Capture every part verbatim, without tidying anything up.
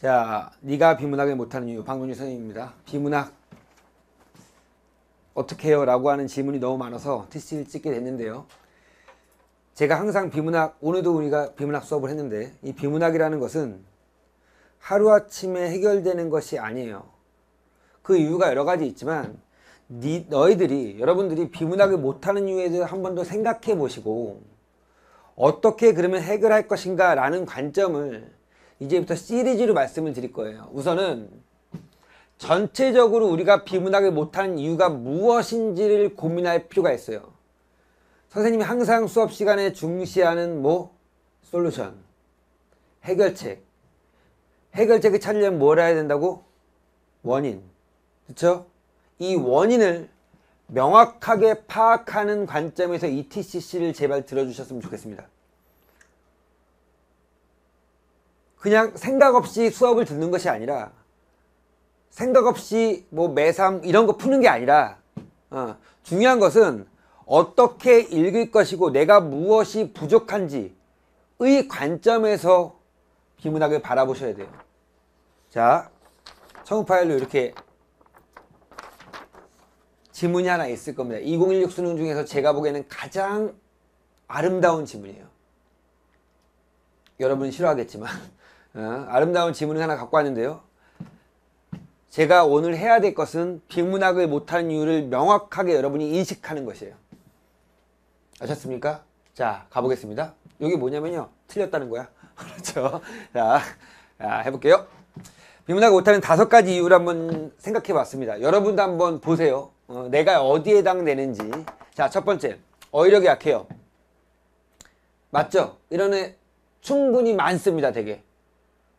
자, 네가 비문학을 못하는 이유, 박문유 선생님입니다. 비문학 어떻게 해요? 라고 하는 질문이 너무 많아서 티씨를 찍게 됐는데요. 제가 항상 비문학, 오늘도 우리가 비문학 수업을 했는데, 이 비문학이라는 것은 하루아침에 해결되는 것이 아니에요. 그 이유가 여러 가지 있지만 니, 너희들이, 여러분들이 비문학을 못하는 이유에 대해서 한 번 더 생각해 보시고, 어떻게 그러면 해결할 것인가 라는 관점을 이제부터 시리즈로 말씀을 드릴 거예요. 우선은 전체적으로 우리가 비문학을 못하는 이유가 무엇인지를 고민할 필요가 있어요. 선생님이 항상 수업 시간에 중시하는 뭐? 솔루션, 해결책. 해결책을 찾으려면 뭘 해야 된다고? 원인. 그렇죠? 이 원인을 명확하게 파악하는 관점에서 이 티씨씨를 제발 들어주셨으면 좋겠습니다. 그냥 생각 없이 수업을 듣는 것이 아니라, 생각 없이 뭐 매삼 이런 거 푸는 게 아니라, 어, 중요한 것은 어떻게 읽을 것이고 내가 무엇이 부족한지의 관점에서 비문학을 바라보셔야 돼요. 자, 청구 파일로 이렇게 지문이 하나 있을 겁니다. 이공일육 수능 중에서 제가 보기에는 가장 아름다운 지문이에요. 여러분은 싫어하겠지만 어, 아름다운 지문을 하나 갖고 왔는데요. 제가 오늘 해야 될 것은 비문학을 못하는 이유를 명확하게 여러분이 인식하는 것이에요. 아셨습니까? 자, 가보겠습니다. 여기 뭐냐면요, 틀렸다는 거야. 그렇죠? 자, 자, 해볼게요. 비문학을 못하는 다섯 가지 이유를 한번 생각해 봤습니다. 여러분도 한번 보세요. 어, 내가 어디에 해당되는지. 자, 첫 번째, 어휘력이 약해요. 맞죠? 이런 애 충분히 많습니다, 되게.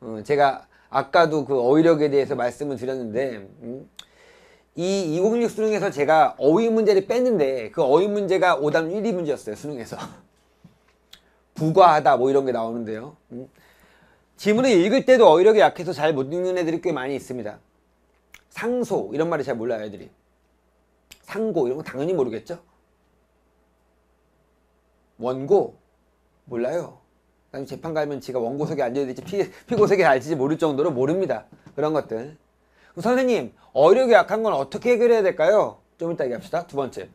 어, 제가 아까도 그 어휘력에 대해서 말씀을 드렸는데, 음, 이 이공일육 수능에서 제가 어휘 문제를 뺐는데, 그 어휘 문제가 오답 일 위 문제였어요, 수능에서. 부과하다 뭐 이런 게 나오는데요. 음, 지문을 읽을 때도 어휘력이 약해서 잘 못 읽는 애들이 꽤 많이 있습니다. 상소 이런 말을 잘 몰라요, 애들이. 상고 이런 거 당연히 모르겠죠? 원고 몰라요. 나중에 재판 가면 지가 원고석에 앉아야 될지 피, 피고석에 앉을지 모를 정도로 모릅니다. 그런 것들. 그럼 선생님, 어려움이 약한 건 어떻게 해결해야 될까요? 좀 이따 얘기합시다. 두 번째,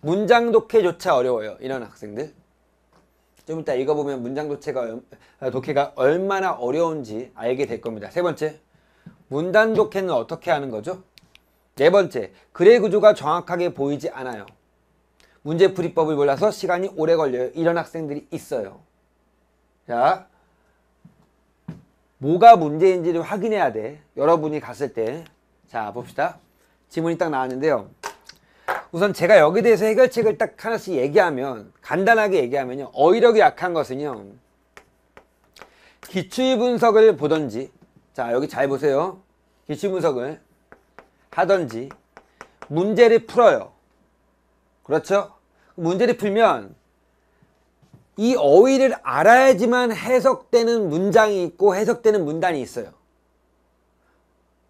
문장 독해조차 어려워요, 이런 학생들. 좀 이따 읽어보면 문장 독해가, 독해가 얼마나 어려운지 알게 될 겁니다. 세 번째, 문단 독해는 어떻게 하는 거죠? 네 번째, 글의 구조가 정확하게 보이지 않아요. 문제풀이법을 몰라서 시간이 오래 걸려요, 이런 학생들이 있어요. 자, 뭐가 문제인지를 확인해야 돼, 여러분이 갔을 때. 자, 봅시다. 지문이 딱 나왔는데요. 우선 제가 여기에 대해서 해결책을 딱 하나씩 얘기하면, 간단하게 얘기하면요, 어휘력이 약한 것은요, 기출 분석을 보던지, 자, 여기 잘 보세요. 기출 분석을 하던지 문제를 풀어요. 그렇죠? 문제를 풀면 이 어휘를 알아야지만 해석되는 문장이 있고 해석되는 문단이 있어요.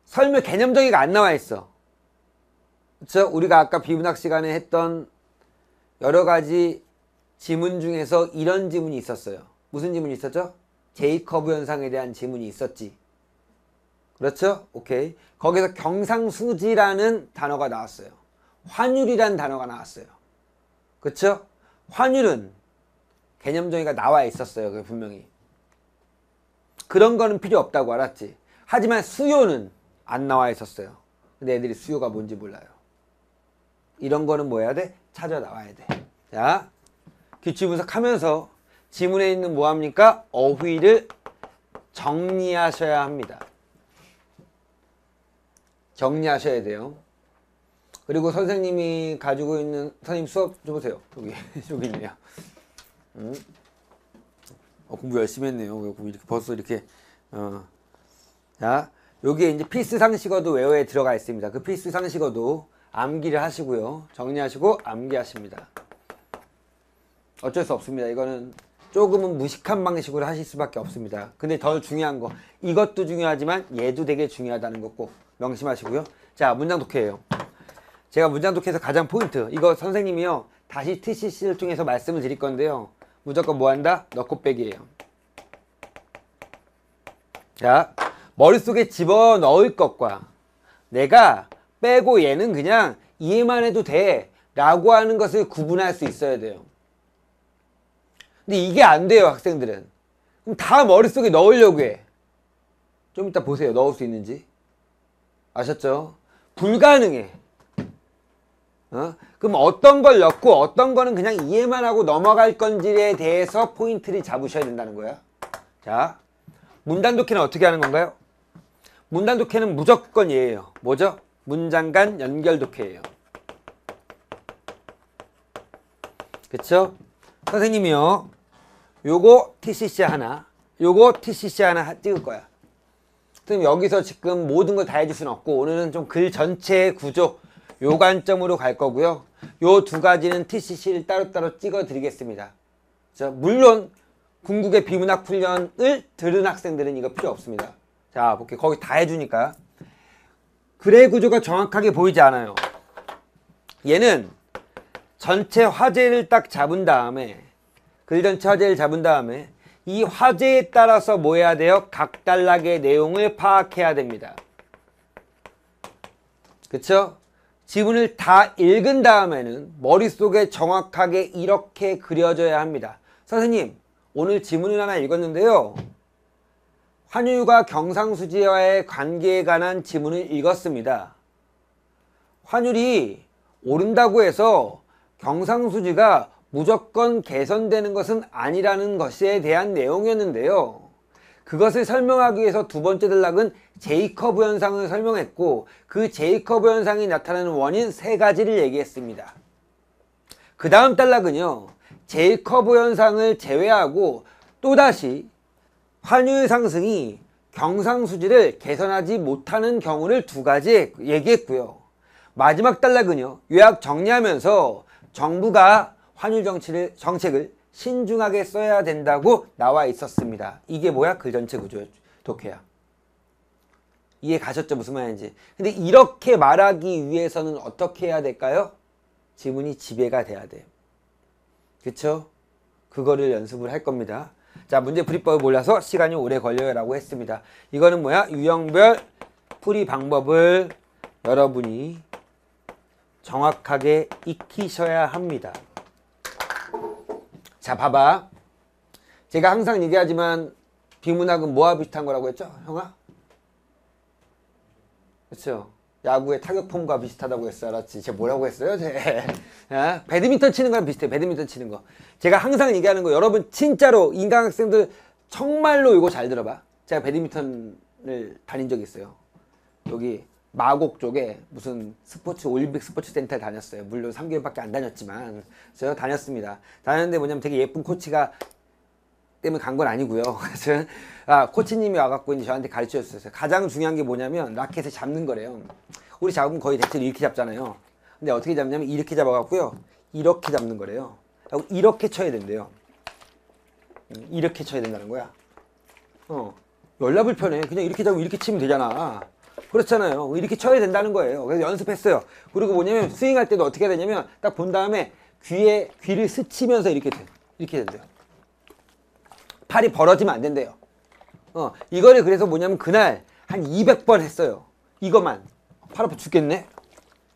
설명 개념 정의가 안 나와 있어. 그렇죠? 우리가 아까 비문학 시간에 했던 여러 가지 지문 중에서 이런 지문이 있었어요. 무슨 지문이 있었죠? 제이커브 현상에 대한 지문이 있었지. 그렇죠? 오케이. 거기서 경상수지라는 단어가 나왔어요. 환율이라는 단어가 나왔어요. 그렇죠? 환율은 개념 정의가 나와 있었어요, 그게 분명히. 그런 거는 필요 없다고, 알았지? 하지만 수요는 안 나와 있었어요. 근데 애들이 수요가 뭔지 몰라요. 이런 거는 뭐 해야 돼? 찾아 나와야 돼. 자, 기출 분석하면서 지문에 있는 뭐 합니까? 어휘를 정리하셔야 합니다. 정리하셔야 돼요. 그리고 선생님이 가지고 있는, 선생님 수업 좀 보세요. 여기, 여기 있네요. 음. 어, 공부 열심히 했네요. 이렇게 벌써 이렇게, 어. 자, 여기에 이제 필수 상식어도 외워에 들어가 있습니다. 그 필수 상식어도 암기를 하시고요. 정리하시고 암기하십니다. 어쩔 수 없습니다. 이거는 조금은 무식한 방식으로 하실 수밖에 없습니다. 근데 더 중요한 거, 이것도 중요하지만 얘도 되게 중요하다는 거 꼭 명심하시고요. 자, 문장 독해예요. 제가 문장 독해에서 가장 포인트, 이거 선생님이요, 다시 티씨씨를 통해서 말씀을 드릴 건데요, 무조건 뭐 한다? 넣고 빼기예요. 자, 머릿속에 집어넣을 것과 내가 빼고 얘는 그냥 이해만 해도 돼 라고 하는 것을 구분할 수 있어야 돼요. 근데 이게 안 돼요, 학생들은. 그럼 다 머릿속에 넣으려고 해. 좀 이따 보세요, 넣을 수 있는지. 아셨죠? 불가능해. 어? 그럼 어떤 걸 넣고 어떤 거는 그냥 이해만 하고 넘어갈 건지에 대해서 포인트를 잡으셔야 된다는 거야. 자, 문단독해는 어떻게 하는 건가요? 문단독해는 무조건 얘예요. 뭐죠? 문장 간 연결독해예요. 그쵸? 선생님이요, 요거 티씨씨 하나, 요거 티씨씨 하나 찍을 거야. 선생님 여기서 지금 모든 걸 다 해줄 수는 없고 오늘은 좀 글 전체의 구조 요 관점으로 갈 거고요. 요 두 가지는 티씨씨를 따로따로 찍어 드리겠습니다. 자, 물론 궁극의 비문학 훈련을 들은 학생들은 이거 필요 없습니다. 자, 볼게요. 거기 다 해주니까. 글의 구조가 정확하게 보이지 않아요. 얘는 전체 화제를 딱 잡은 다음에, 글 전체 화제를 잡은 다음에 이 화제에 따라서 뭐 해야 돼요? 각 단락의 내용을 파악해야 됩니다. 그쵸? 지문을 다 읽은 다음에는 머릿속에 정확하게 이렇게 그려져야 합니다. 선생님, 오늘 지문을 하나 읽었는데요, 환율과 경상수지와의 관계에 관한 지문을 읽었습니다. 환율이 오른다고 해서 경상수지가 무조건 개선되는 것은 아니라는 것에 대한 내용이었는데요, 그것을 설명하기 위해서 두 번째 단락은 제이커브 현상을 설명했고, 그 제이커브 현상이 나타나는 원인 세 가지를 얘기했습니다. 그 다음 단락은요, 제이커브 현상을 제외하고 또다시 환율 상승이 경상수지를 개선하지 못하는 경우를 두 가지 얘기했고요. 마지막 단락은요, 요약 정리하면서 정부가 환율 정치를, 정책을 신중하게 써야 된다고 나와 있었습니다. 이게 뭐야? 글 전체 구조 독해야. 이해 가셨죠? 무슨 말인지. 근데 이렇게 말하기 위해서는 어떻게 해야 될까요? 지문이 지배가 돼야 돼. 그쵸? 그거를 연습을 할 겁니다. 자, 문제 풀이법을 몰라서 시간이 오래 걸려요 라고 했습니다. 이거는 뭐야? 유형별 풀이 방법을 여러분이 정확하게 익히셔야 합니다. 자, 봐봐. 제가 항상 얘기하지만 비문학은 뭐와 비슷한 거라고 했죠? 형아? 그렇죠? 야구의 타격폼과 비슷하다고 했어. 알았지? 제가 뭐라고 했어요? 제 아? 배드민턴 치는 거랑 비슷해. 배드민턴 치는 거. 제가 항상 얘기하는 거, 여러분 진짜로 인강 학생들 정말로 이거 잘 들어봐. 제가 배드민턴을 다닌 적이 있어요. 여기 마곡 쪽에 무슨 스포츠, 올림픽 스포츠 센터에 다녔어요. 물론 삼 개월밖에 안 다녔지만 제가 다녔습니다. 다녔는데 뭐냐면 되게 예쁜 코치가 때문에 간 건 아니고요. 아, 코치님이 와갖고 이제 저한테 가르쳐 주셨어요. 가장 중요한 게 뭐냐면 라켓을 잡는 거래요. 우리 잡으면 거의 대체로 이렇게 잡잖아요. 근데 어떻게 잡냐면 이렇게 잡아갖고요, 이렇게 잡는 거래요. 이렇게 쳐야 된대요. 이렇게 쳐야 된다는 거야. 어, 열나 불편해. 그냥 이렇게 잡고 이렇게 치면 되잖아. 그렇잖아요. 이렇게 쳐야 된다는 거예요. 그래서 연습했어요. 그리고 뭐냐면 스윙할 때도 어떻게 해야 되냐면 딱 본 다음에 귀에, 귀를 스치면서 이렇게 돼. 이렇게 된대요. 팔이 벌어지면 안 된대요. 어, 이거를 그래서 뭐냐면 그날 한 이백 번 했어요. 이거만. 팔 아파 죽겠네.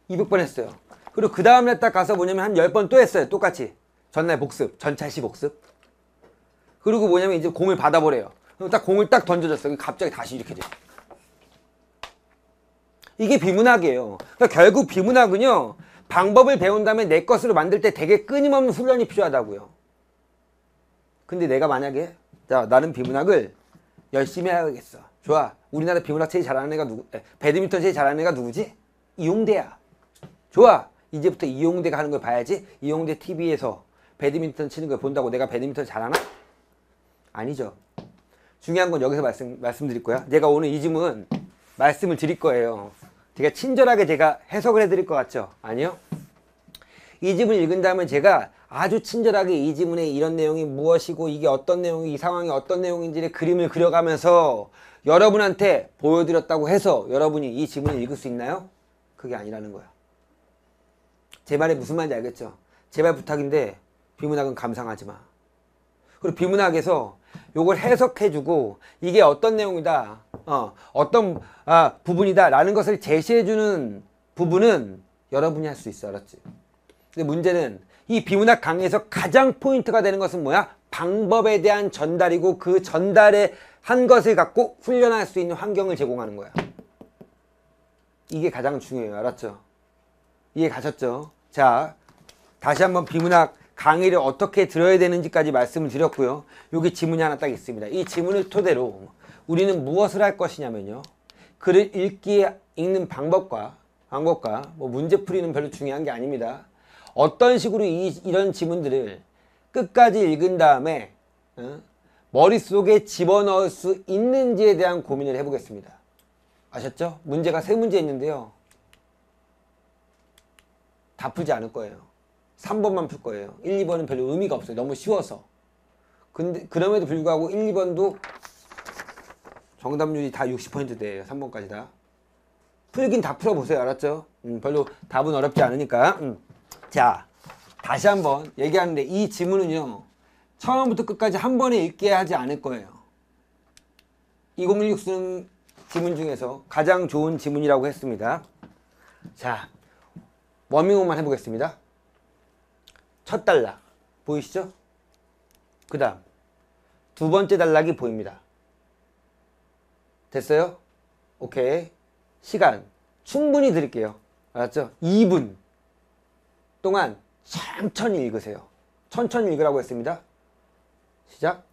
이백 번 했어요. 그리고 그 다음날 딱 가서 뭐냐면 한 열 번 또 했어요. 똑같이. 전날 복습. 전찰시 복습. 그리고 뭐냐면 이제 공을 받아보래요. 그럼 딱 공을 딱 던져줬어요. 갑자기 다시 이렇게 돼요. 이게 비문학이에요. 그러니까 결국 비문학은요, 방법을 배운 다음에 내 것으로 만들 때 되게 끊임없는 훈련이 필요하다고요. 근데 내가 만약에, 자, 나는 비문학을 열심히 해야겠어. 좋아. 우리나라 비문학 제일 잘하는 애가 누구, 에, 배드민턴 제일 잘하는 애가 누구지? 이용대야. 좋아. 이제부터 이용대가 하는 걸 봐야지. 이용대 티비에서 배드민턴 치는 걸 본다고 내가 배드민턴 잘하나? 아니죠. 중요한 건 여기서 말씀, 말씀드릴 거야. 내가 오늘 이 질문 말씀을 드릴 거예요. 제가 친절하게 제가 해석을 해드릴 것 같죠? 아니요. 이 지문을 읽은 다음에 제가 아주 친절하게 이 지문에 이런 내용이 무엇이고 이게 어떤 내용이, 이 상황이 어떤 내용인지를 그림을 그려가면서 여러분한테 보여드렸다고 해서 여러분이 이 지문을 읽을 수 있나요? 그게 아니라는 거야. 제 말이 무슨 말인지 알겠죠? 제발 부탁인데 비문학은 감상하지 마. 그리고 비문학에서 요걸 해석해주고 이게 어떤 내용이다, 어, 어떤 아, 부분이다라는 것을 제시해주는 부분은 여러분이 할 수 있어. 알았지? 근데 문제는 이 비문학 강의에서 가장 포인트가 되는 것은 뭐야? 방법에 대한 전달이고 그 전달에 한 것을 갖고 훈련할 수 있는 환경을 제공하는 거야. 이게 가장 중요해요. 알았죠? 이해 가셨죠? 자, 다시 한번 비문학 강의를 어떻게 들어야 되는지까지 말씀을 드렸고요. 여기 지문이 하나 딱 있습니다. 이 지문을 토대로 우리는 무엇을 할 것이냐면요. 글을 읽기에 읽는 방법과 방법과 뭐 문제 풀이는 별로 중요한 게 아닙니다. 어떤 식으로 이, 이런 지문들을 끝까지 읽은 다음에 어? 머릿속에 집어넣을 수 있는지에 대한 고민을 해보겠습니다. 아셨죠? 문제가 세 문제 있는데요. 다 풀지 않을 거예요. 삼 번만 풀 거예요. 일, 이 번은 별로 의미가 없어요. 너무 쉬워서. 근데 그럼에도 불구하고 일, 이 번도 정답률이 다 육십 퍼센트대예요. 삼 번까지 다. 풀긴 다 풀어보세요. 알았죠? 음, 별로 답은 어렵지 않으니까. 음. 자, 다시 한번 얘기하는데 이 지문은요. 처음부터 끝까지 한 번에 읽게 하지 않을 거예요. 이공일육 수능 지문 중에서 가장 좋은 지문이라고 했습니다. 자, 워밍업만 해보겠습니다. 첫 단락 보이시죠? 그 다음 두 번째 단락이 보입니다. 됐어요? 오케이. 시간 충분히 드릴게요. 알았죠? 이 분 동안 천천히 읽으세요. 천천히 읽으라고 했습니다. 시작.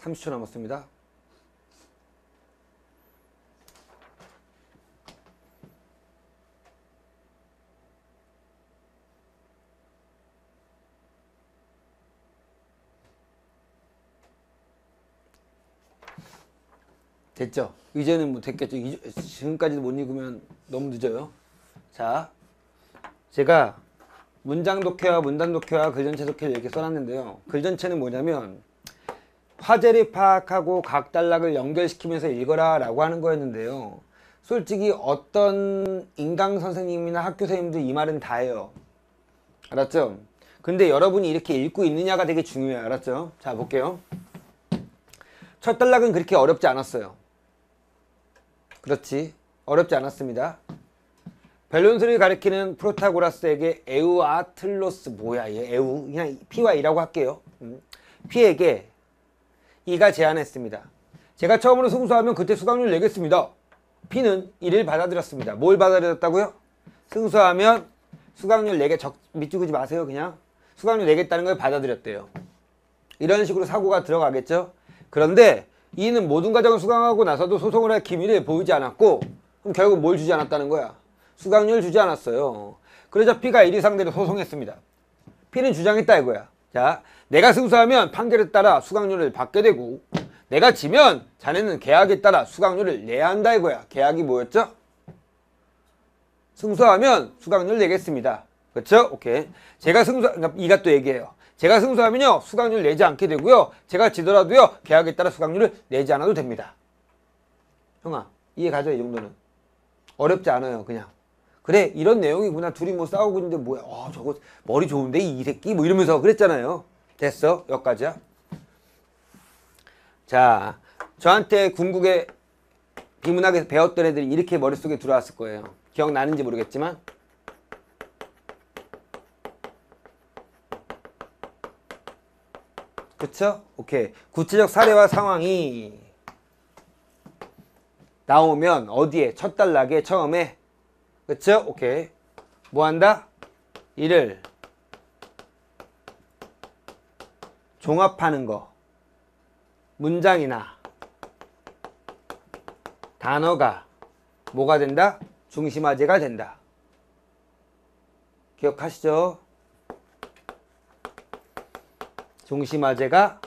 삼십 초 남았습니다. 됐죠? 이제는 뭐 됐겠죠? 지금까지도 못 읽으면 너무 늦어요. 자, 제가 문장 독해와 문단 독해와 글 전체 독해를 이렇게 써놨는데요. 글 전체는 뭐냐면 화제를 파악하고 각 단락을 연결시키면서 읽어라 라고 하는 거였는데요. 솔직히 어떤 인강 선생님이나 학교 선생님도 이 말은 다 해요. 알았죠? 근데 여러분이 이렇게 읽고 있느냐가 되게 중요해요. 알았죠? 자, 볼게요. 첫 단락은 그렇게 어렵지 않았어요. 그렇지. 어렵지 않았습니다. 밸런스를 가리키는 프로타고라스에게 에우아틀로스, 뭐야 얘 에우, 그냥 피와이라고 할게요. 피에게 이가 제안했습니다. 제가 처음으로 승소하면 그때 수강료를 내겠습니다. P는 이를 받아들였습니다. 뭘 받아들였다고요? 승소하면 수강료를 내게, 적, 밑줄그지 마세요 그냥. 수강료 내겠다는 걸 받아들였대요. 이런 식으로 사고가 들어가겠죠? 그런데 이는 모든 과정을 수강하고 나서도 소송을 할 기미를 보이지 않았고, 그럼 결국 뭘 주지 않았다는 거야? 수강료를 주지 않았어요. 그러자 P가 이를 상대로 소송했습니다. P는 주장했다 이거야. 자, 내가 승소하면 판결에 따라 수강료를 받게 되고 내가 지면 자네는 계약에 따라 수강료를 내야 한다 이거야. 계약이 뭐였죠? 승소하면 수강료를 내겠습니다. 그렇죠? 오케이. 제가 승소, 이가 또 얘기해요. 제가 승소하면요, 수강료를 내지 않게 되고요. 제가 지더라도요, 계약에 따라 수강료를 내지 않아도 됩니다. 형아, 이해 가죠? 이 정도는. 어렵지 않아요, 그냥. 그래, 이런 내용이구나. 둘이 뭐 싸우고 있는데 뭐야. 아, 저거 머리 좋은데, 이 새끼? 뭐 이러면서 그랬잖아요. 됐어. 여기까지야. 자, 저한테 궁극의 비문학에서 배웠던 애들이 이렇게 머릿속에 들어왔을 거예요. 기억나는지 모르겠지만. 그쵸? 오케이. 구체적 사례와 상황이 나오면 어디에? 첫 단락에 처음에. 그쵸? 오케이. 뭐 한다? 이를 종합하는 거. 문장이나 단어가 뭐가 된다? 중심화제가 된다. 기억하시죠? 중심화제가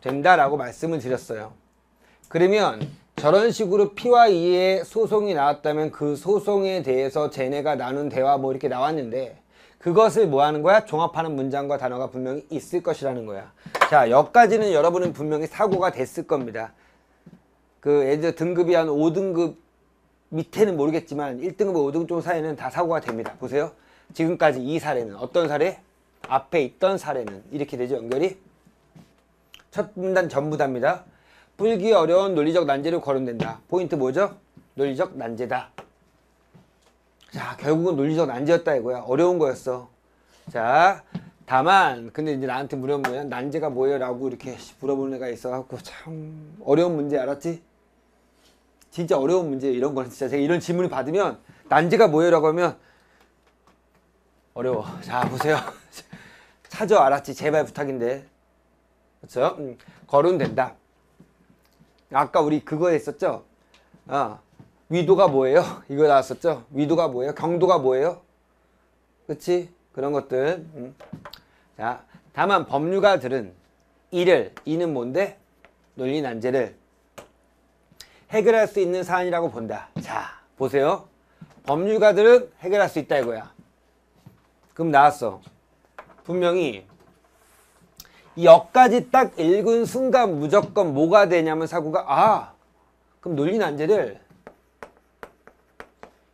된다라고 말씀을 드렸어요. 그러면 저런 식으로 P와 E의 소송이 나왔다면 그 소송에 대해서 쟤네가 나눈 대화 뭐 이렇게 나왔는데 그것을 뭐 하는 거야? 종합하는 문장과 단어가 분명히 있을 것이라는 거야. 자, 여기까지는 여러분은 분명히 사고가 됐을 겁니다. 그 예를 들어 등급이 한 오 등급 밑에는 모르겠지만 일 등급과 오 등급 좀 사이는 다 사고가 됩니다. 보세요. 지금까지 이 사례는 어떤 사례? 앞에 있던 사례는 이렇게 되죠, 연결이? 첫 분단 전부 답니다. 풀기 어려운 논리적 난제로 거론된다. 포인트 뭐죠? 논리적 난제다. 자, 결국은 논리적 난제였다 이거야. 어려운 거였어. 자, 다만 근데 이제 나한테 물어보면 난제가 뭐예요? 라고 이렇게 물어보는 애가 있어갖고 참 어려운 문제 알았지? 진짜 어려운 문제. 이런 거는 진짜 제가 이런 질문을 받으면 난제가 뭐예요? 라고 하면 어려워. 자, 보세요. 찾아 알았지? 제발 부탁인데. 그렇죠? 음, 거론된다. 아까 우리 그거 했었죠? 아, 위도가 뭐예요? 이거 나왔었죠? 위도가 뭐예요? 경도가 뭐예요? 그치? 그런 것들. 음. 자, 다만 법률가들은 이를, 이는 뭔데? 논리 난제를 해결할 수 있는 사안이라고 본다. 자, 보세요. 법률가들은 해결할 수 있다 이거야. 그럼 나왔어. 분명히 이 역까지 딱 읽은 순간 무조건 뭐가 되냐면 사고가 아! 그럼 논리 난제를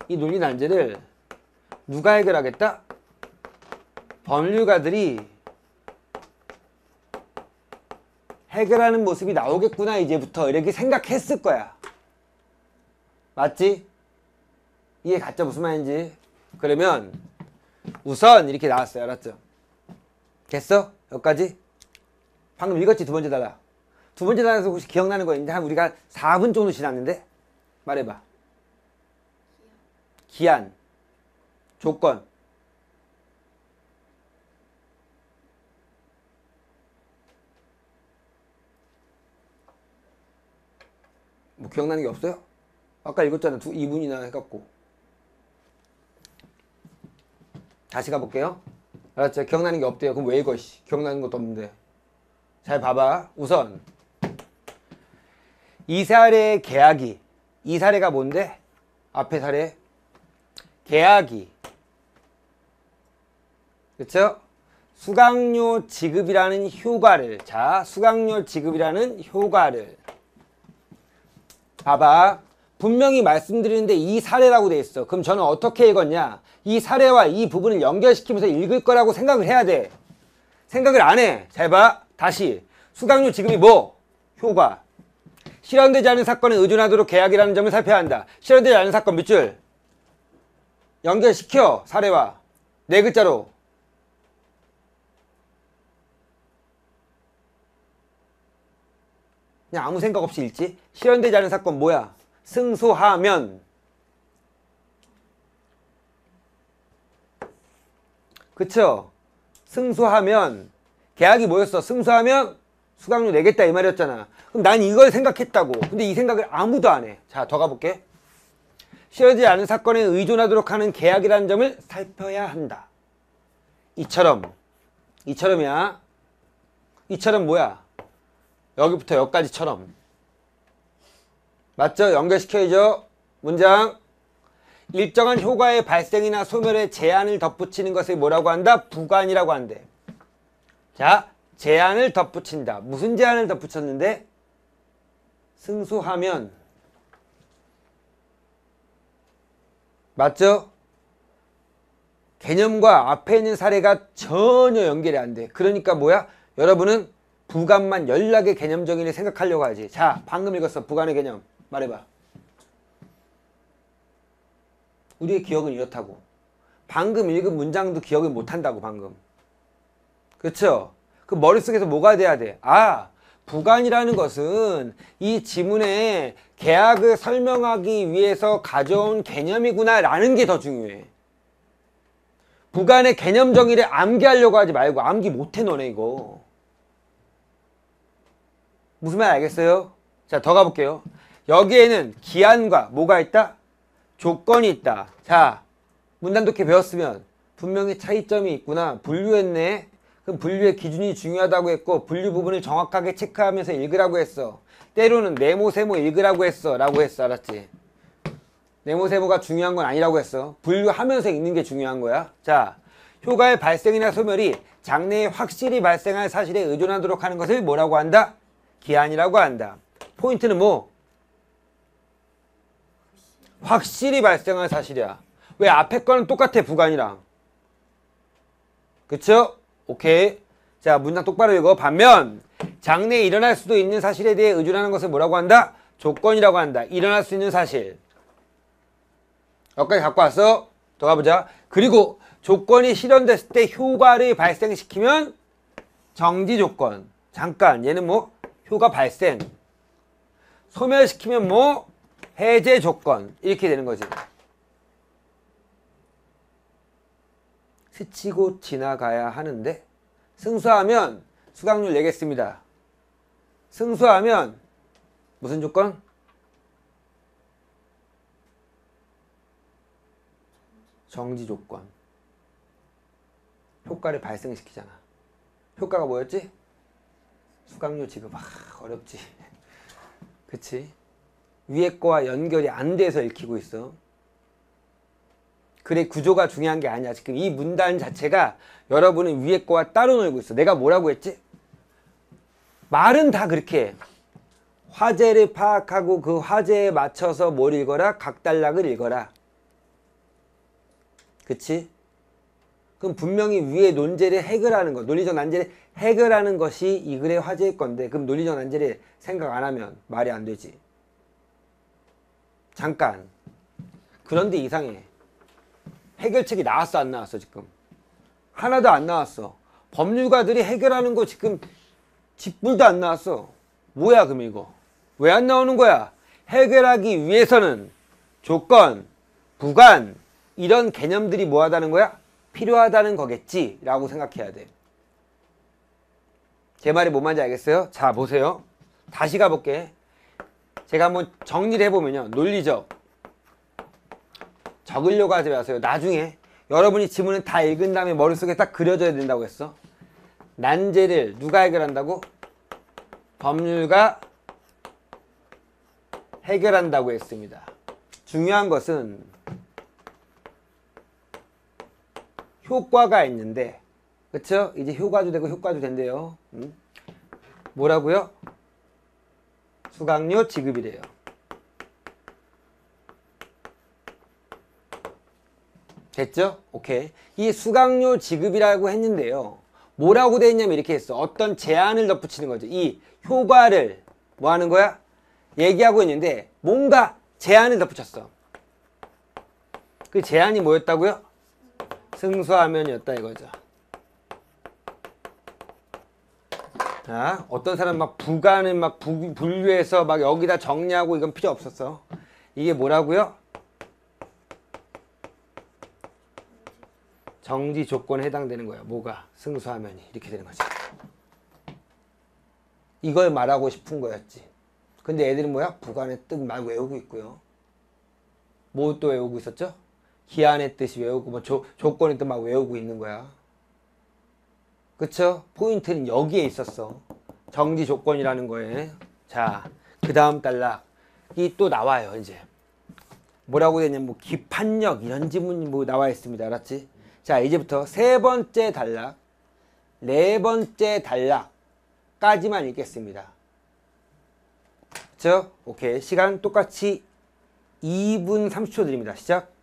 이 논리 난제를 누가 해결하겠다? 법률가들이 해결하는 모습이 나오겠구나 이제부터 이렇게 생각했을 거야. 맞지? 이해 가짜 무슨 말인지. 그러면 우선 이렇게 나왔어요. 알았죠? 됐어? 여기까지? 방금 읽었지? 두 번째 단락. 두 번째 단락에서 혹시 기억나는 거 있는데 한 우리가 사 분 정도 지났는데? 말해봐. 기한, 조건. 뭐 기억나는 게 없어요? 아까 읽었잖아. 두, 이 분이나 해갖고. 다시 가볼게요. 알았죠? 기억나는 게 없대요. 그럼 왜 읽어? 씨. 기억나는 것도 없는데. 잘 봐봐. 우선 이 사례의 계약이, 이 사례가 뭔데? 앞에 사례 계약이, 그쵸? 수강료 지급이라는 효과를, 자, 수강료 지급이라는 효과를 봐봐. 분명히 말씀드리는데 이 사례라고 돼 있어. 그럼 저는 어떻게 읽었냐? 이 사례와 이 부분을 연결시키면서 읽을 거라고 생각을 해야 돼. 생각을 안 해. 잘 봐. 다시. 수강료 지급이 뭐? 효과. 실현되지 않은 사건에 의존하도록 계약이라는 점을 살펴야 한다. 실현되지 않은 사건 몇 줄? 연결시켜. 사례와. 네 글자로. 그냥 아무 생각 없이 읽지. 실현되지 않은 사건 뭐야? 승소하면. 그쵸? 승소하면. 계약이 뭐였어? 승소하면 수강료 내겠다 이 말이었잖아. 그럼 난 이걸 생각했다고. 근데 이 생각을 아무도 안 해. 자, 더 가볼게. 실현되지 않은 사건에 의존하도록 하는 계약이라는 점을 살펴야 한다. 이처럼. 이처럼이야. 이처럼 뭐야? 여기부터 여기까지처럼. 맞죠? 연결시켜야죠. 문장. 일정한 효과의 발생이나 소멸에 제한을 덧붙이는 것을 뭐라고 한다? 부관이라고 한대. 자, 제한을 덧붙인다. 무슨 제한을 덧붙였는데? 승소하면. 맞죠? 개념과 앞에 있는 사례가 전혀 연결이 안 돼. 그러니까 뭐야? 여러분은 부관만 연락의 개념적인 일 생각하려고 하지. 자, 방금 읽었어. 부관의 개념. 말해봐. 우리의 기억은 이렇다고. 방금 읽은 문장도 기억을 못한다고 방금. 그렇죠? 그 머릿속에서 뭐가 돼야 돼? 아, 부관이라는 것은 이 지문에 계약을 설명하기 위해서 가져온 개념이구나 라는 게 더 중요해. 부관의 개념 정의를 암기하려고 하지 말고. 암기 못해 너네 이거. 무슨 말 알겠어요? 자, 더 가볼게요. 여기에는 기한과 뭐가 있다? 조건이 있다. 자, 문단독해 배웠으면 분명히 차이점이 있구나. 분류했네. 그럼 분류의 기준이 중요하다고 했고 분류 부분을 정확하게 체크하면서 읽으라고 했어. 때로는 네모 세모 읽으라고 했어 라고 했어. 알았지? 네모 세모가 중요한 건 아니라고 했어. 분류하면서 읽는 게 중요한 거야. 자, 효과의 발생이나 소멸이 장래에 확실히 발생할 사실에 의존하도록 하는 것을 뭐라고 한다? 기한이라고 한다. 포인트는 뭐? 확실히 발생한 사실이야. 왜? 앞에 거는 똑같아. 부관이랑. 그쵸? 오케이. 자, 문장 똑바로 읽어. 반면 장래에 일어날 수도 있는 사실에 대해 의존하는 것을 뭐라고 한다? 조건이라고 한다. 일어날 수 있는 사실. 여기까지 갖고 왔어. 더 가보자. 그리고 조건이 실현됐을 때 효과를 발생시키면 정지조건. 잠깐. 얘는 뭐? 효과 발생. 소멸시키면 뭐? 해제조건. 이렇게 되는 거지. 스치고 지나가야 하는데 승소하면 수강률 내겠습니다. 승소하면 무슨 조건? 정지조건. 효과를 발생시키잖아. 효과가 뭐였지? 수강료 지급. 아, 어렵지. 그치? 위에 거와 연결이 안 돼서 읽히고 있어. 글의 구조가 중요한 게 아니야. 지금 이 문단 자체가 여러분은 위에 거와 따로 놀고 있어. 내가 뭐라고 했지? 말은 다 그렇게 해. 화제를 파악하고 그 화제에 맞춰서 뭘 읽어라? 각 단락을 읽어라. 그치? 그럼 분명히 위에 논제를 해결하는 것, 논리적 난제를 해결하는 것이 이 글의 화제일 건데 그럼 논리적 난제를 생각 안 하면 말이 안 되지. 잠깐. 그런데 이상해. 해결책이 나왔어 안 나왔어? 지금 하나도 안 나왔어. 법률가들이 해결하는 거 지금 짚불도 안 나왔어. 뭐야 그럼 이거 왜 안 나오는 거야? 해결하기 위해서는 조건, 부관 이런 개념들이 뭐 하다는 거야? 필요하다는 거겠지 라고 생각해야 돼. 제 말이 뭔 말인지 알겠어요? 자, 보세요. 다시 가볼게. 제가 한번 정리를 해보면요. 논리적. 적으려고 하지 마세요. 나중에 여러분이 지문을 다 읽은 다음에 머릿속에 딱 그려져야 된다고 했어. 난제를 누가 해결한다고? 법률가 해결한다고 했습니다. 중요한 것은 효과가 있는데, 그쵸? 이제 효과도 되고 효과도 된대요. 음? 뭐라고요? 수강료 지급이래요. 됐죠? 오케이. 이 수강료 지급이라고 했는데요. 뭐라고 돼 있냐면 이렇게 했어. 어떤 제한을 덧붙이는 거죠. 이 효과를 뭐 하는 거야? 얘기하고 있는데 뭔가 제한을 덧붙였어. 그 제한이 뭐였다고요? 승소하면이었다 이거죠. 자, 어떤 사람 막 부관을 막 부, 분류해서 막 여기다 정리하고 이건 필요 없었어. 이게 뭐라고요? 정지 조건에 해당되는 거야. 뭐가? 승소하면이. 이렇게 되는 거지. 이걸 말하고 싶은 거였지. 근데 애들은 뭐야? 부관의 뜻 말고 외우고 있고요. 뭐 또 외우고 있었죠? 기한의 뜻이 외우고 뭐 조, 조건의 뜻 막 외우고 있는 거야. 그쵸? 포인트는 여기에 있었어. 정지 조건이라는 거에 자, 그 다음 단락이 또 나와요. 이제 뭐라고 되냐면 뭐 기판력 이런 지문이 뭐 나와 있습니다. 알았지? 자, 이제부터 세 번째 단락, 네 번째 단락까지만 읽겠습니다. 그쵸? 오케이. 시간 똑같이 이 분 삼십 초 드립니다. 시작.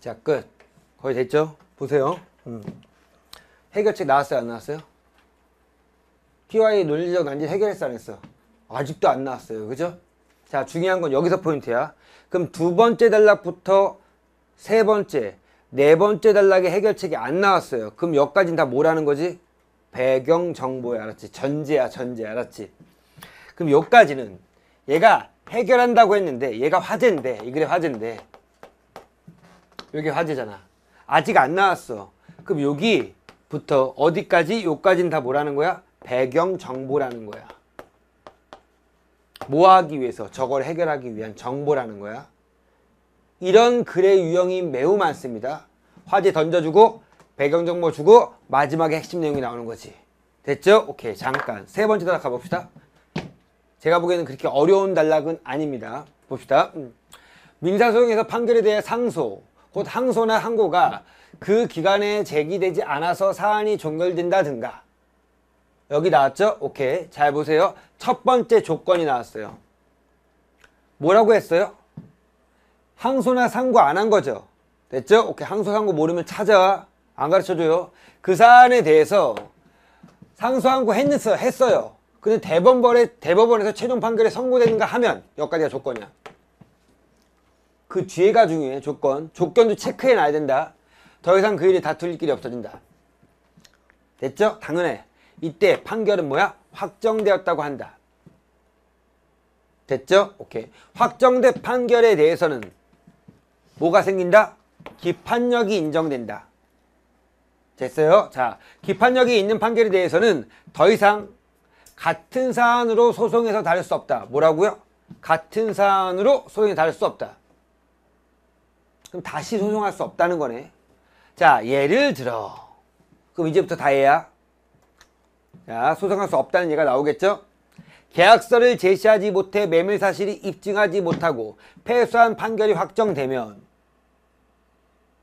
자, 끝. 거의 됐죠? 보세요. 음. 해결책 나왔어요? 안 나왔어요? 티 와이 논리적 난제 해결했어? 안 했어? 아직도 안 나왔어요. 그죠? 자, 중요한 건 여기서 포인트야. 그럼 두 번째 단락부터 세 번째, 네 번째 단락의 해결책이 안 나왔어요. 그럼 여기까지는 다 뭐라는 거지? 배경 정보야. 알았지? 전제야, 전제. 알았지? 그럼 여기까지는 얘가 해결한다고 했는데, 얘가 화제인데, 이 글의 화제인데, 여기 화제잖아. 아직 안 나왔어. 그럼 여기부터 어디까지? 여기까지는 다 뭐라는 거야? 배경 정보라는 거야. 뭐 하기 위해서? 저걸 해결하기 위한 정보라는 거야. 이런 글의 유형이 매우 많습니다. 화제 던져주고 배경 정보 주고 마지막에 핵심 내용이 나오는 거지. 됐죠? 오케이. 잠깐 세 번째 단락 가봅시다. 제가 보기에는 그렇게 어려운 단락은 아닙니다. 봅시다. 음. 민사소송에서 판결에 대해 상소, 곧 항소나 항고가 그 기간에 제기되지 않아서 사안이 종결된다든가. 여기 나왔죠? 오케이. 잘 보세요. 첫 번째 조건이 나왔어요. 뭐라고 했어요? 항소나 상고 안 한 거죠? 됐죠? 오케이. 항소, 상고 모르면 찾아와. 안 가르쳐줘요. 그 사안에 대해서 상소, 항고 했어요. 했어요. 근데 대법원에, 대법원에서 최종 판결에 선고되는가 하면 여기까지가 조건이야. 그 뒤에가 중요해. 조건. 조건도 체크해놔야 된다. 더 이상 그 일이 다툴 길이 없어진다. 됐죠? 당연해. 이때 판결은 뭐야? 확정되었다고 한다. 됐죠? 오케이. 확정된 판결에 대해서는 뭐가 생긴다? 기판력이 인정된다. 됐어요? 자, 기판력이 있는 판결에 대해서는 더 이상 같은 사안으로 소송에서 다룰 수 없다. 뭐라고요? 같은 사안으로 소송에서 다룰 수 없다. 그럼 다시 소송할 수 없다는 거네. 자, 예를 들어. 그럼 이제부터 다 얘야. 자, 소송할 수 없다는 얘가 나오겠죠? 계약서를 제시하지 못해 매물 사실이 입증하지 못하고 패소한 판결이 확정되면,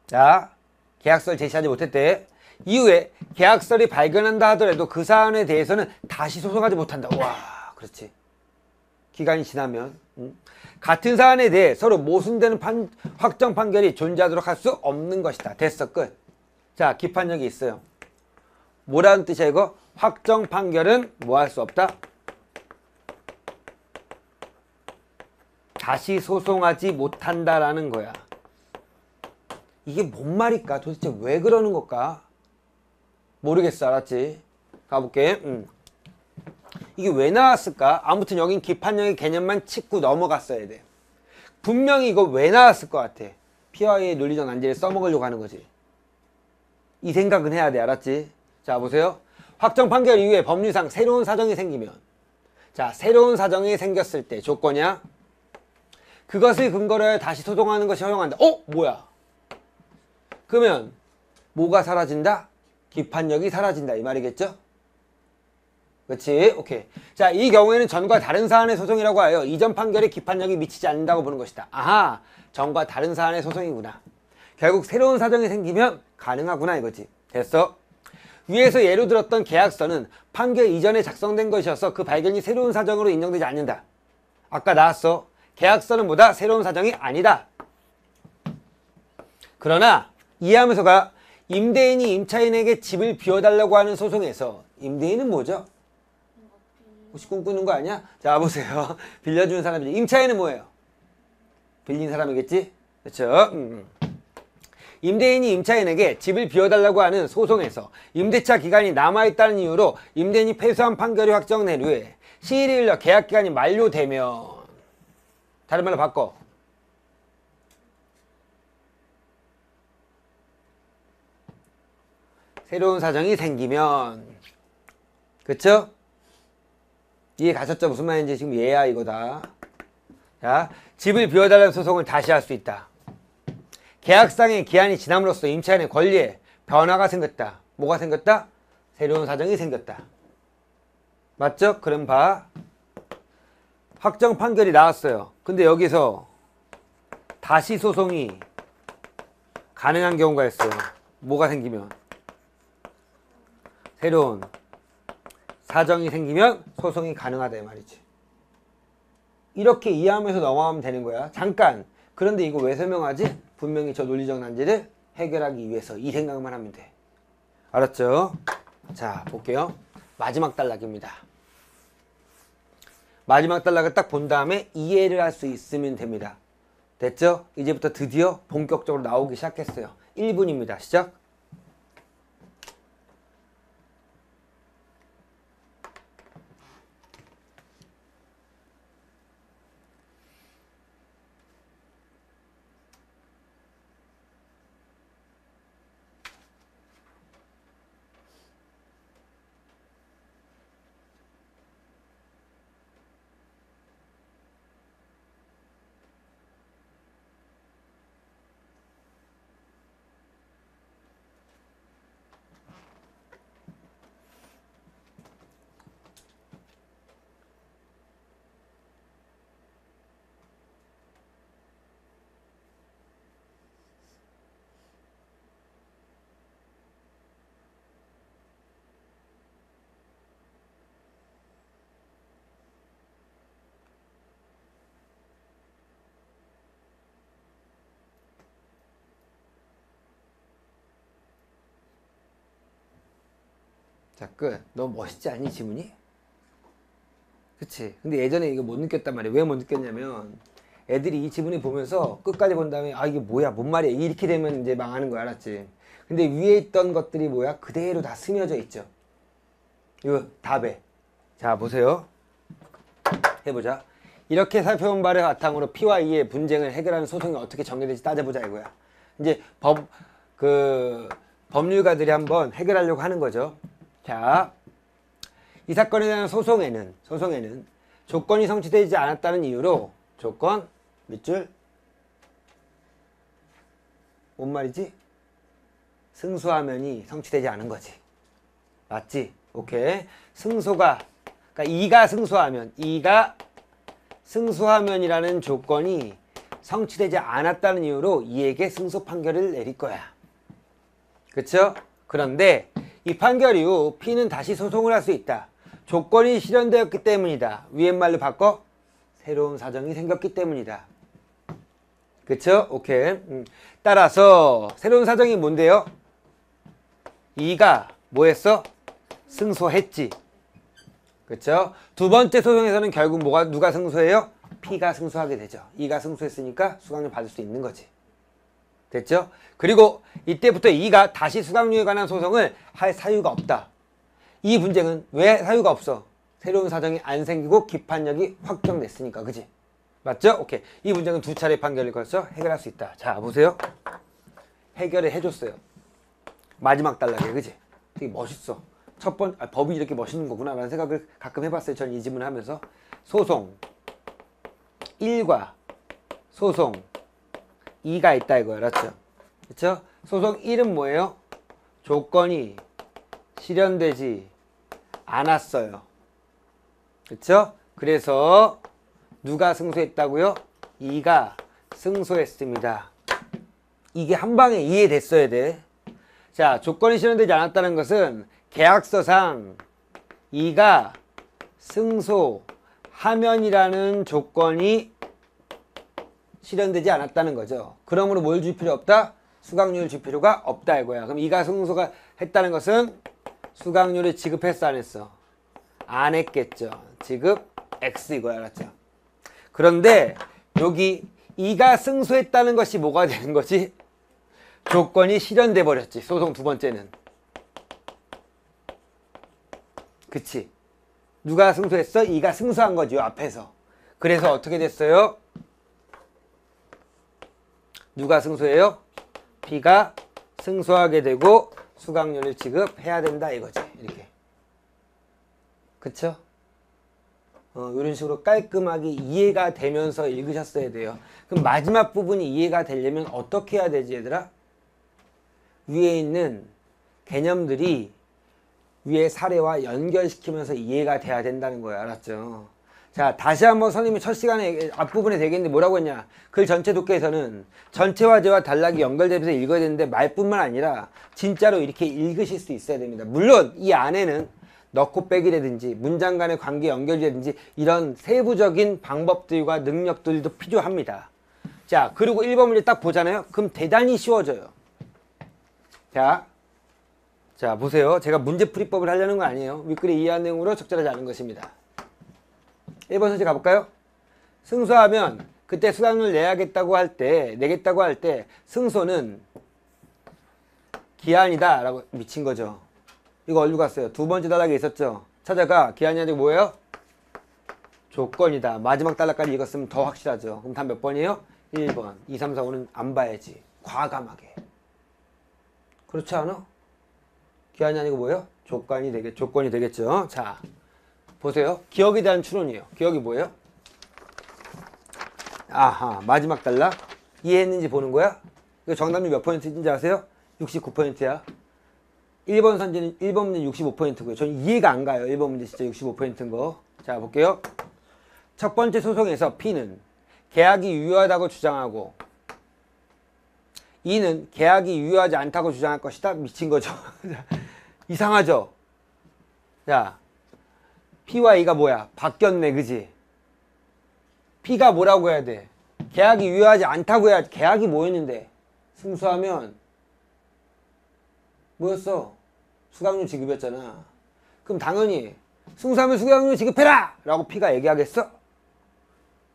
자, 계약서를 제시하지 못했대. 이후에 계약설이 발견한다 하더라도 그 사안에 대해서는 다시 소송하지 못한다. 와, 그렇지. 기간이 지나면 음. 같은 사안에 대해 서로 모순되는 판, 확정 판결이 존재하도록 할 수 없는 것이다. 됐어, 끝. 자, 기판력이 있어요. 뭐라는 뜻이야 이거? 확정 판결은 뭐 할 수 없다? 다시 소송하지 못한다라는 거야. 이게 뭔 말일까? 도대체 왜 그러는 걸까? 모르겠어, 알았지? 가볼게. 음. 이게 왜 나왔을까? 아무튼 여긴 기판력의 개념만 짚고 넘어갔어야 돼. 분명히 이거 왜 나왔을 것 같아. 피와이의 논리적 난제를 써먹으려고 하는 거지. 이 생각은 해야 돼, 알았지? 자, 보세요. 확정 판결 이후에 법률상 새로운 사정이 생기면, 자, 새로운 사정이 생겼을 때 조건이야. 그것을 근거로 해 다시 소송하는 것이 허용한다. 어? 뭐야? 그러면 뭐가 사라진다? 기판력이 사라진다, 이 말이겠죠? 그렇지? 오케이. 자, 이 경우에는 전과 다른 사안의 소송이라고 하여 이전 판결에 기판력이 미치지 않는다고 보는 것이다. 아하, 전과 다른 사안의 소송이구나. 결국 새로운 사정이 생기면 가능하구나, 이거지. 됐어? 위에서 예로 들었던 계약서는 판결 이전에 작성된 것이어서 그 발견이 새로운 사정으로 인정되지 않는다. 아까 나왔어. 계약서는 뭐다? 새로운 사정이 아니다. 그러나 이해하면서가 임대인이 임차인에게 집을 비워달라고 하는 소송에서 임대인은 뭐죠? 혹시 꿈꾸는 거 아니야? 자, 보세요. 빌려주는 사람이지. 임차인은 뭐예요? 빌린 사람이겠지? 그렇죠? 음. 임대인이 임차인에게 집을 비워달라고 하는 소송에서 임대차 기간이 남아있다는 이유로 임대인이 패소한 판결이 확정된 후에 시일이 흘러 계약 기간이 만료되면, 다른 말로 바꿔. 새로운 사정이 생기면, 그쵸? 이해 가셨죠? 무슨 말인지 지금 얘야 이거다. 자, 집을 비워달라는 소송을 다시 할 수 있다. 계약상의 기한이 지남으로써 임차인의 권리에 변화가 생겼다. 뭐가 생겼다? 새로운 사정이 생겼다. 맞죠? 그럼 봐. 확정 판결이 나왔어요. 근데 여기서 다시 소송이 가능한 경우가 있어요. 뭐가 생기면? 새로운 사정이 생기면 소송이 가능하다, 이 말이지. 이렇게 이해하면서 넘어가면 되는 거야. 잠깐, 그런데 이거 왜 설명하지? 분명히 저 논리적 난제를 해결하기 위해서. 이 생각만 하면 돼. 알았죠? 자, 볼게요. 마지막 단락입니다. 마지막 단락을 딱 본 다음에 이해를 할 수 있으면 됩니다. 됐죠? 이제부터 드디어 본격적으로 나오기 시작했어요. 일 분입니다. 시작! 자, 끝. 너무 멋있지 않니, 지문이? 그치? 근데 예전에 이거 못 느꼈단 말이야. 왜 못 느꼈냐면 애들이 이 지문이 보면서 끝까지 본 다음에 아, 이게 뭐야, 뭔 말이야, 이렇게 되면 이제 망하는 거야, 알았지? 근데 위에 있던 것들이 뭐야? 그대로 다 스며져 있죠. 이거 답에. 자, 보세요. 해보자. 이렇게 살펴본 바를 바탕으로 P와 E의 분쟁을 해결하는 소송이 어떻게 전개될지 따져보자, 이거야. 이제 법, 그, 법률가들이 한번 해결하려고 하는 거죠. 자, 이 사건에 대한 소송에는, 소송에는 조건이 성취되지 않았다는 이유로 조건 밑줄, 뭔 말이지? 승소하면이 성취되지 않은 거지. 맞지? 오케이. 승소가, 그러니까 이가 승소하면, 이가 승소하면이라는 조건이 성취되지 않았다는 이유로 이에게 승소 판결을 내릴 거야. 그쵸? 그런데 이 판결 이후 피는 다시 소송을 할 수 있다. 조건이 실현되었기 때문이다. 위의 말로 바꿔 새로운 사정이 생겼기 때문이다. 그쵸? 오케이. 음. 따라서 새로운 사정이 뭔데요? 이가 뭐 했어? 승소했지. 그쵸? 두 번째 소송에서는 결국 뭐가, 누가 승소해요? P가 승소하게 되죠. 이가 승소했으니까 수강료 받을 수 있는 거지. 됐죠? 그리고 이때부터 이가 다시 수강료에 관한 소송을 할 사유가 없다. 이 분쟁은 왜 사유가 없어? 새로운 사정이 안 생기고 기판력이 확정됐으니까. 그지? 맞죠? 오케이. 이 분쟁은 두 차례 판결을 걸쳐 해결할 수 있다. 자, 보세요. 해결을 해줬어요. 마지막 단락에. 그지? 되게 멋있어. 첫 번, 아, 법이 이렇게 멋있는 거구나 라는 생각을 가끔 해봤어요. 저는 이 질문을 하면서. 소송 일과 소송 이가 있다 이거야. 그렇죠? 그렇죠? 소송 일은 뭐예요? 조건이 실현되지 않았어요. 그렇죠? 그래서 누가 승소했다고요? 이가 승소했습니다. 이게 한 방에 이해됐어야 돼. 자, 조건이 실현되지 않았다는 것은 계약서상 이가 승소하면이라는 조건이 실현되지 않았다는 거죠. 그러므로 뭘 줄 필요 없다? 수강료를 줄 필요가 없다 이거야. 그럼 이가 승소가 했다는 것은 수강료를 지급했어 안 했어? 안 했겠죠. 지급 X 이거야. 알았죠? 그런데 여기 이가 승소했다는 것이 뭐가 되는 거지? 조건이 실현돼 버렸지. 소송 두 번째는. 그치? 누가 승소했어? 이가 승소한 거지. 요 앞에서. 그래서 어떻게 됐어요? 누가 승소해요? B가 승소하게 되고 수강료를 지급해야 된다 이거지. 이렇게. 그쵸? 어, 이런 식으로 깔끔하게 이해가 되면서 읽으셨어야 돼요. 그럼 마지막 부분이 이해가 되려면 어떻게 해야 되지 얘들아? 위에 있는 개념들이 위의 사례와 연결시키면서 이해가 돼야 된다는 거예요. 알았죠? 자, 다시 한번 선생님이 첫 시간에 앞부분에 되겠는데 뭐라고 했냐. 글 전체 독해에서는 전체 화제와 단락이 연결되면서 읽어야 되는데 말뿐만 아니라 진짜로 이렇게 읽으실 수 있어야 됩니다. 물론 이 안에는 넣고 빼기라든지 문장 간의 관계 연결이라든지 이런 세부적인 방법들과 능력들도 필요합니다. 자, 그리고 일 번 문제 딱 보잖아요. 그럼 대단히 쉬워져요. 자, 자 보세요. 제가 문제풀이법을 하려는 거 아니에요. 윗글에 이해한 내용으로 적절하지 않은 것입니다. 일 번 선제 가볼까요? 승소하면 그때 수강료를 내야겠다고 할 때, 내겠다고 할 때 승소는 기한이다 라고 미친 거죠. 이거 어디로 갔어요? 두 번째 단락에 있었죠. 찾아가. 기한이 아니고 뭐예요? 조건이다. 마지막 단락까지 읽었으면 더 확실하죠. 그럼 답 몇 번이에요? 일 번. 이, 삼, 사, 오는 안 봐야지. 과감하게. 그렇지 않아? 기한이 아니고 뭐예요? 조건이 되겠, 조건이 되겠죠. 자. 보세요. 기억에 대한 추론이에요. 기억이 뭐예요? 아하, 마지막 단락. 이해했는지 보는 거야? 이거 정답률 몇 퍼센트인지 아세요? 육십구 퍼센트야. 일 번 선지는 일 번 문제 육십오 퍼센트고요. 전 이해가 안 가요. 일 번 문제 진짜 육십오 퍼센트인 거. 자, 볼게요. 첫 번째 소송에서 P는 계약이 유효하다고 주장하고 E는 계약이 유효하지 않다고 주장할 것이다. 미친 거죠. 이상하죠? 자. P와 E가 뭐야? 바뀌었네. 그지? P가 뭐라고 해야 돼? 계약이 유효하지 않다고 해야지. 계약이 뭐였는데? 승소하면 뭐였어? 수강료 지급이었잖아. 그럼 당연히 승소하면 수강료 지급해라! 라고 P가 얘기하겠어?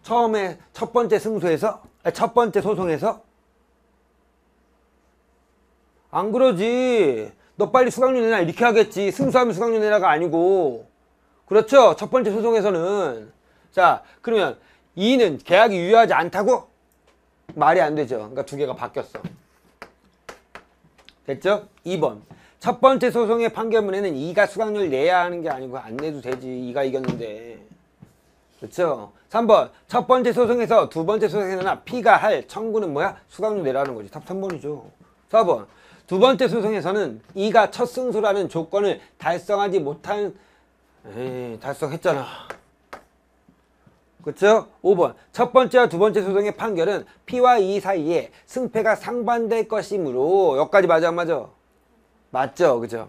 처음에 첫 번째 승소에서? 아니, 첫 번째 소송에서? 안 그러지. 너 빨리 수강료 내놔 이렇게 하겠지. 승소하면 수강료 내놔가 아니고. 그렇죠? 첫 번째 소송에서는. 자, 그러면 이는 계약이 유효하지 않다고? 말이 안 되죠. 그러니까 두 개가 바뀌었어. 됐죠? 이 번. 첫 번째 소송의 판결문에는 이가 수강료를 내야 하는 게 아니고 안 내도 되지. 이가 이겼는데. 그렇죠? 삼 번. 첫 번째 소송에서 두 번째 소송에서나 P가 할 청구는 뭐야? 수강료 내라는 거지. 답 삼 번이죠. 사 번. 두 번째 소송에서는 이가 첫 승소라는 조건을 달성하지 못한 에이, 달성했잖아. 그쵸? 오 번. 첫 번째와 두 번째 소송의 판결은 P와 E 사이에 승패가 상반될 것이므로. 여기까지 맞아 안 맞아? 맞죠, 그죠?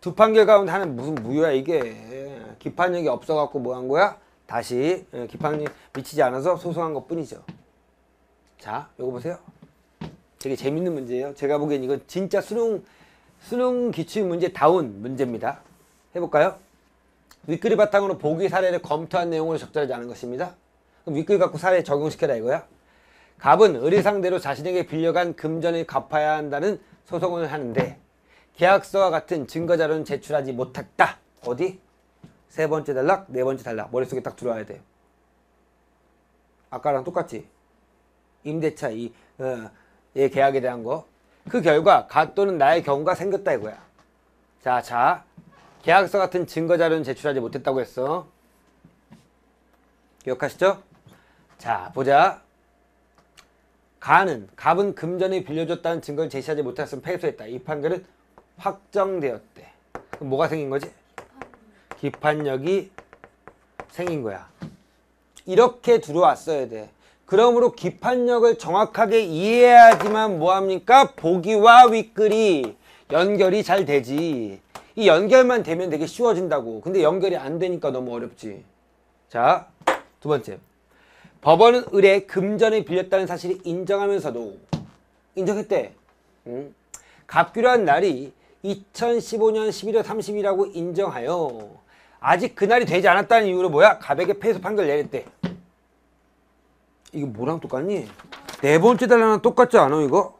두 판결 가운데 하나는 무슨 무효야 이게. 기판력이 없어갖고 뭐 한 거야? 다시 기판력이 미치지 않아서 소송한 것 뿐이죠. 자, 요거 보세요. 되게 재밌는 문제예요. 제가 보기엔 이건 진짜 수능 수능 기출 문제다운 문제입니다. 해볼까요? 윗글이 바탕으로 보기 사례를 검토한 내용으로 적절하지 않은 것입니다. 그럼 윗글 갖고 사례에 적용시켜라 이거야. 갑은 을이 상대로 자신에게 빌려간 금전을 갚아야 한다는 소송을 하는데 계약서와 같은 증거자료는 제출하지 못했다. 어디? 세 번째 단락, 네 번째 단락. 머릿속에 딱 들어와야 돼요. 아까랑 똑같지? 임대차 이, 어, 예, 계약에 대한 거. 그 결과 가 또는 나의 경우가 생겼다 이거야. 자, 자. 계약서 같은 증거자료는 제출하지 못했다고 했어. 기억하시죠? 자, 보자. 가는, 갑은 금전이 빌려줬다는 증거를 제시하지 못했으면 패소했다. 이 판결은 확정되었대. 그럼 뭐가 생긴 거지? 기판력이 생긴 거야. 이렇게 들어왔어야 돼. 그러므로 기판력을 정확하게 이해해야지만 뭐합니까? 보기와 윗글이 연결이 잘 되지. 이 연결만 되면 되게 쉬워진다고. 근데 연결이 안 되니까 너무 어렵지. 자, 두 번째. 법원은 을에 금전을 빌렸다는 사실을 인정하면서도 인정했대. 응? 갚기로 한 날이 이천십오년 십일월 삼십일이라고 인정하여 아직 그날이 되지 않았다는 이유로 뭐야? 갑에게 패소 판결 내렸대. 이거 뭐랑 똑같니? 네 번째 달랑 똑같지 않아 이거?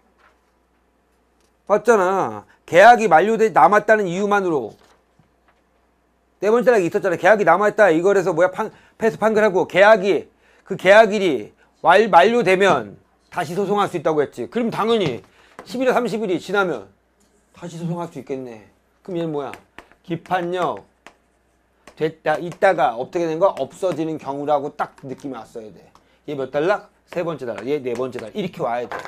맞잖아. 계약이 만료되지 남았다는 이유만으로. 네 번째 달이 있었잖아. 계약이 남아있다. 이거래서 뭐야? 판, 패소 판결하고 계약이 그 계약일이 완, 만료되면 다시 소송할 수 있다고 했지. 그럼 당연히 십일월 삼십일이 지나면 다시 소송할 수 있겠네. 그럼 얘는 뭐야? 기판력 됐다 있다가 어떻게 된 거? 없어지는 경우라고 딱 느낌이 왔어야 돼. 얘 몇 달락? 세 번째 달락. 얘 네 번째 달락. 이렇게 와야 돼.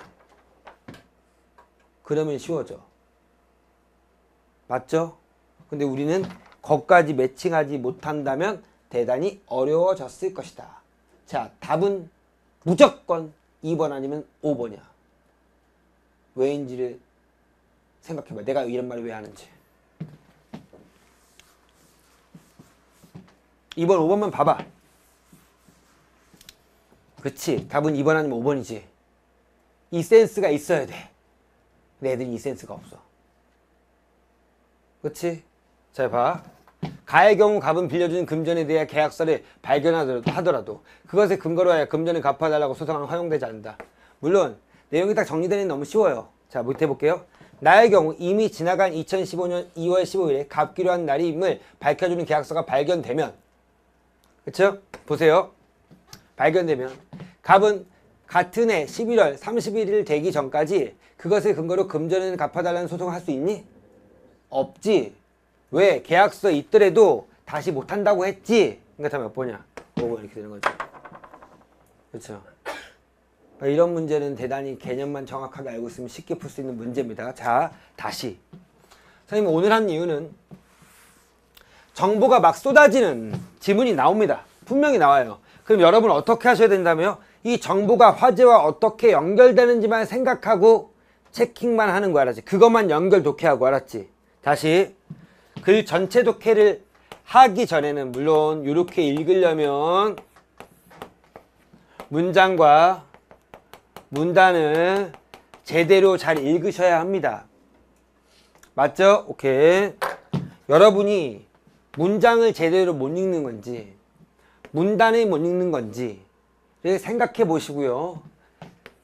그러면 쉬워져. 맞죠? 근데 우리는 거기까지 매칭하지 못한다면 대단히 어려워졌을 것이다. 자, 답은 무조건 이 번 아니면 오 번이야. 왜인지를 생각해봐. 내가 이런 말을 왜 하는지. 이 번, 오 번만 봐봐. 그치. 답은 이 번 아니면 오 번이지. 이 센스가 있어야 돼. 근데 애들이 이 센스가 없어. 그치? 잘 봐. 가의 경우 갑은 빌려준 금전에 대해 계약서를 발견하더라도 그것을 근거로 하여 금전을 갚아달라고 소송은 허용되지 않는다. 물론 내용이 딱 정리되니 너무 쉬워요. 자, 밑에 볼게요. 나의 경우 이미 지나간 이천십오년 이월 십오일에 갚기로 한 날임을 밝혀주는 계약서가 발견되면, 그쵸? 보세요. 발견되면 갑은 같은 해 십일월 삼십일일 되기 전까지 그것을 근거로 금전을 갚아달라는 소송을 할 수 있니? 없지. 왜? 계약서 있더라도 다시 못한다고 했지. 그러니까 다 몇 번이야? 오 번 이렇게 되는 거죠. 그렇죠. 그러니까 이런 문제는 대단히 개념만 정확하게 알고 있으면 쉽게 풀 수 있는 문제입니다. 자, 다시. 선생님 오늘 한 이유는 정보가 막 쏟아지는 지문이 나옵니다. 분명히 나와요. 그럼 여러분 어떻게 하셔야 된다며? 이 정보가 화제와 어떻게 연결되는지만 생각하고 체킹만 하는 거 알았지? 그것만 연결 독해하고 알았지? 다시. 글 전체 독해를 하기 전에는 물론 이렇게 읽으려면 문장과 문단을 제대로 잘 읽으셔야 합니다. 맞죠? 오케이. 여러분이 문장을 제대로 못 읽는 건지 문단을 못 읽는 건지를 생각해 보시고요.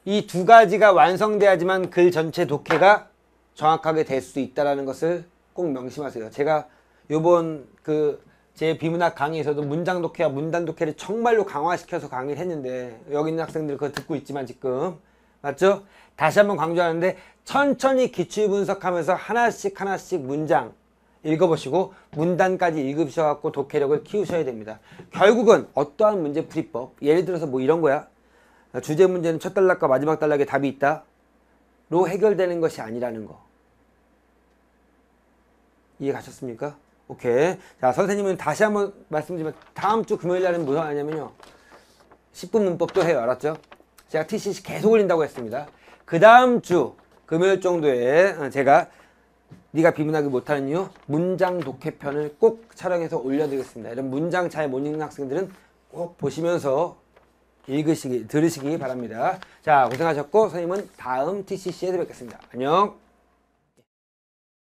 이 두 가지가 완성돼야지만 글 전체 독해가 정확하게 될 수 있다는 것을 꼭 명심하세요. 제가 요번 그 제 비문학 강의에서도 문장 독해와 문단 독해를 정말로 강화시켜서 강의를 했는데 여기 있는 학생들 그거 듣고 있지만 지금 맞죠? 다시 한번 강조하는데 천천히 기출 분석하면서 하나씩 하나씩 문장 읽어보시고 문단까지 읽으셔갖고 독해력을 키우셔야 됩니다. 결국은 어떠한 문제 풀이법 예를 들어서 뭐 이런 거야. 주제 문제는 첫 단락과 마지막 단락에 답이 있다 로 해결되는 것이 아니라는 거. 이해 가셨습니까? 오케이. 자, 선생님은 다시 한번 말씀드리면 다음 주 금요일 날은 무슨 하냐면요. 십 분 문법도 해요. 알았죠? 제가 티씨씨 계속 올린다고 했습니다. 그 다음 주 금요일 정도에 제가 네가 비문하기 못하는 이유 문장 독해편을 꼭 촬영해서 올려드리겠습니다. 이런 문장 잘 못 읽는 학생들은 꼭 보시면서 읽으시기, 들으시기 바랍니다. 자, 고생하셨고 선생님은 다음 티씨씨에서 뵙겠습니다. 안녕.